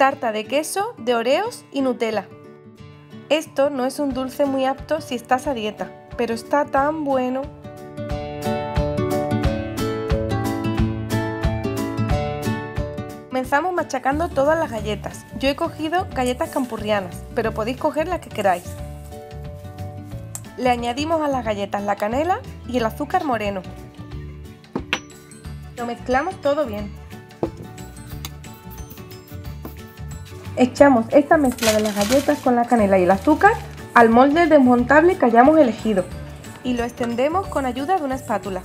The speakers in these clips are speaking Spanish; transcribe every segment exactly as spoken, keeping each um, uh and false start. tarta de queso, de Oreos y Nutella. Esto no es un dulce muy apto si estás a dieta, pero está tan bueno. Comenzamos machacando todas las galletas. Yo he cogido galletas campurrianas, pero podéis coger las que queráis. Le añadimos a las galletas la canela y el azúcar moreno. Lo mezclamos todo bien. Echamos esta mezcla de las galletas con la canela y el azúcar al molde desmontable que hayamos elegido y lo extendemos con ayuda de una espátula.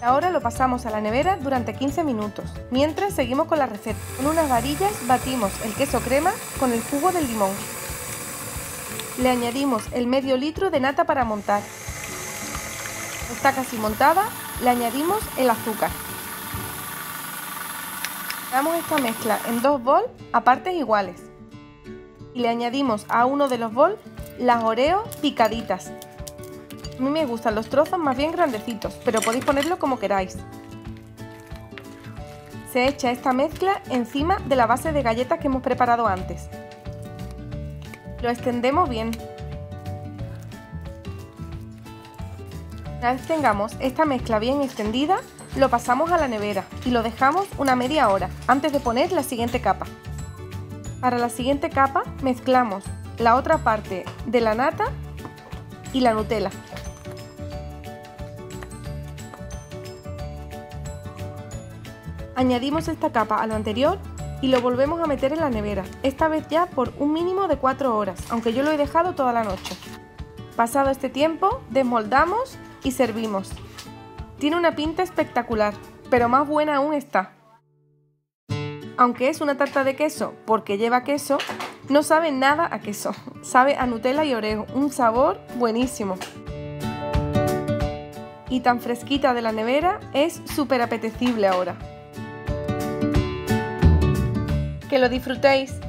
Ahora lo pasamos a la nevera durante quince minutos, mientras seguimos con la receta. Con unas varillas batimos el queso crema con el jugo del limón. Le añadimos el medio litro de nata para montar. Está casi montada, le añadimos el azúcar. Damos esta mezcla en dos bols a partes iguales y le añadimos a uno de los bols las Oreos picaditas. A mí me gustan los trozos más bien grandecitos, pero podéis ponerlo como queráis. Se echa esta mezcla encima de la base de galletas que hemos preparado antes. Lo extendemos bien. Una vez tengamos esta mezcla bien extendida, lo pasamos a la nevera y lo dejamos una media hora antes de poner la siguiente capa. Para la siguiente capa mezclamos la otra parte de la nata y la Nutella. Añadimos esta capa a lo anterior y lo volvemos a meter en la nevera, esta vez ya por un mínimo de cuatro horas, aunque yo lo he dejado toda la noche. Pasado este tiempo, desmoldamos y servimos. Tiene una pinta espectacular, pero más buena aún está. Aunque es una tarta de queso porque lleva queso, no sabe nada a queso. Sabe a Nutella y Oreo, un sabor buenísimo. Y tan fresquita de la nevera, es súper apetecible ahora. ¡Que lo disfrutéis!